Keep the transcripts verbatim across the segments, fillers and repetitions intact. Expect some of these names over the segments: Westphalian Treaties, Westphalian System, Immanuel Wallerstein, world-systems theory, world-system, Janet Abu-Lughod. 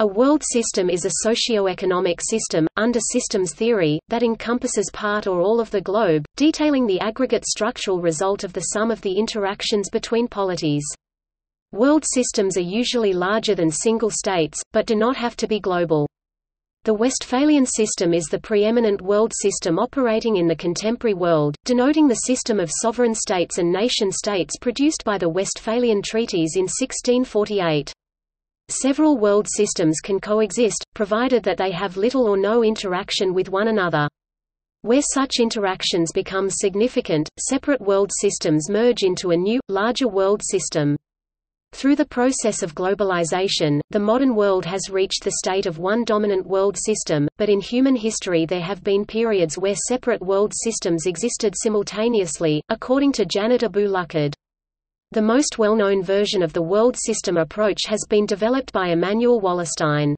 A world system is a socio-economic system, under systems theory, that encompasses part or all of the globe, detailing the aggregate structural result of the sum of the interactions between polities. World systems are usually larger than single states, but do not have to be global. The Westphalian system is the preeminent world system operating in the contemporary world, denoting the system of sovereign states and nation-states produced by the Westphalian Treaties in sixteen forty-eight. Several world systems can coexist, provided that they have little or no interaction with one another. Where such interactions become significant, separate world systems merge into a new, larger world system. Through the process of globalization, the modern world has reached the state of one dominant world system, but in human history there have been periods where separate world systems existed simultaneously, according to Janet Abu-Lughod. The most well-known version of the world system approach has been developed by Immanuel Wallerstein.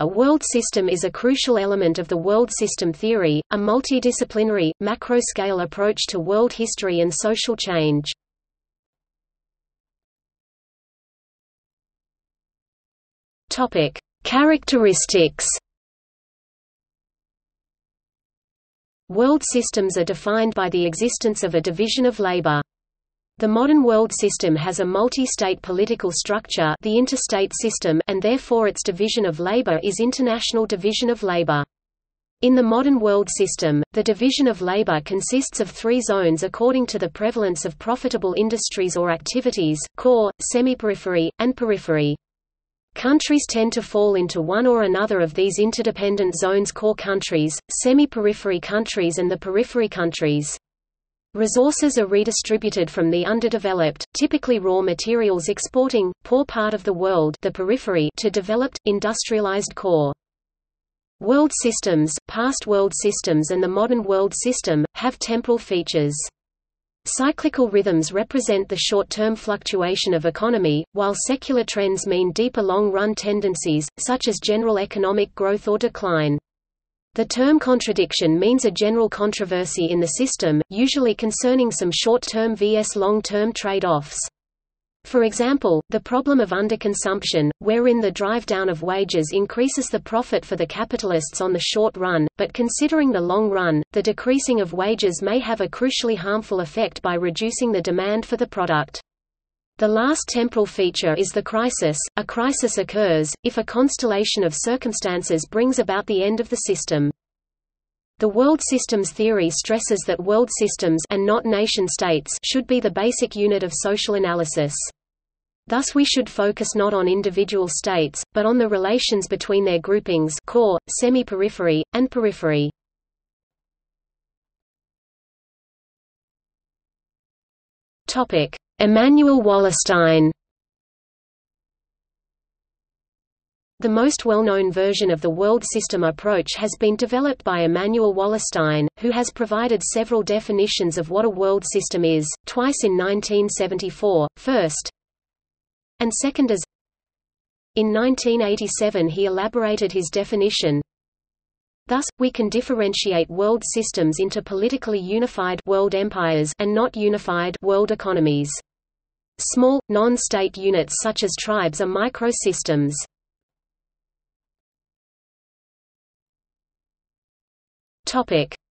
A world system is a crucial element of the world system theory, a multidisciplinary, macro-scale approach to world history and social change. Topic: Characteristics. World systems are defined by the existence of a division of labor. The modern world system has a multi-state political structure, the interstate system, and therefore its division of labor is international division of labor. In the modern world system, the division of labor consists of three zones according to the prevalence of profitable industries or activities: core, semi-periphery, and periphery. Countries tend to fall into one or another of these interdependent zones: core countries, semi-periphery countries, and the periphery countries. Resources are redistributed from the underdeveloped, typically raw materials exporting, poor part of the world, the periphery, to developed, industrialized core. World systems, past world systems and the modern world system, have temporal features. Cyclical rhythms represent the short-term fluctuation of economy, while secular trends mean deeper long-run tendencies, such as general economic growth or decline. The term contradiction means a general controversy in the system, usually concerning some short-term versus long-term trade-offs. For example, the problem of underconsumption, wherein the drive-down of wages increases the profit for the capitalists on the short run, but considering the long run, the decreasing of wages may have a crucially harmful effect by reducing the demand for the product. The last temporal feature is the crisis. A crisis occurs if a constellation of circumstances brings about the end of the system. The world systems theory stresses that world systems and not nation states should be the basic unit of social analysis. Thus we should focus not on individual states, but on the relations between their groupings: core, semi-periphery, and periphery. Topic: Immanuel Wallerstein. The most well-known version of the world system approach has been developed by Immanuel Wallerstein, who has provided several definitions of what a world system is, twice in nineteen seventy-four, first and second as. In nineteen eighty-seven he elaborated his definition. Thus, we can differentiate world systems into politically unified world empires and not unified world economies. Small, non-state units such as tribes are micro-systems.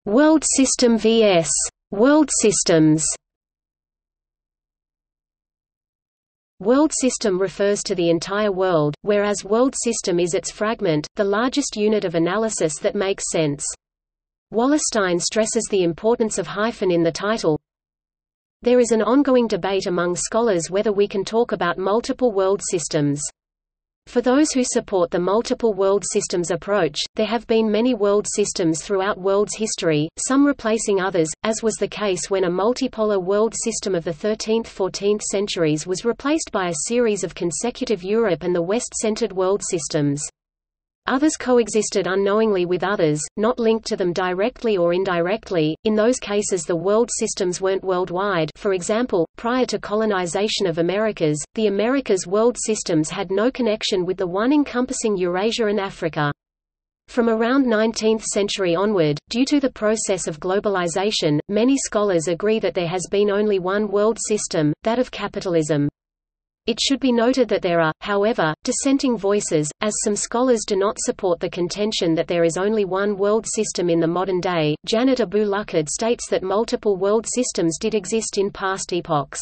World system versus world systems. World system refers to the entire world, whereas world system is its fragment, the largest unit of analysis that makes sense. Wallerstein stresses the importance of hyphen in the title. There is an ongoing debate among scholars whether we can talk about multiple world systems. For those who support the multiple world systems approach, there have been many world systems throughout world's history, some replacing others, as was the case when a multipolar world system of the thirteenth to fourteenth centuries was replaced by a series of consecutive Europe and the West-centered world systems. Others coexisted unknowingly with others, not linked to them directly or indirectly. In those cases the world systems weren't worldwide. For example, prior to colonization of Americas, the Americas' world systems had no connection with the one encompassing Eurasia and Africa. From around nineteenth century onward, due to the process of globalization, many scholars agree that there has been only one world system, that of capitalism. It should be noted that there are, however, dissenting voices, as some scholars do not support the contention that there is only one world system in the modern day. Janet Abu-Lughod states that multiple world systems did exist in past epochs.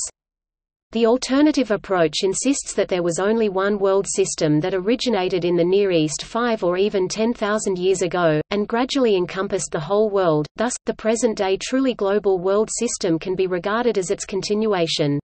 The alternative approach insists that there was only one world system that originated in the Near East five or even ten thousand years ago, and gradually encompassed the whole world. Thus, the present-day truly global world system can be regarded as its continuation.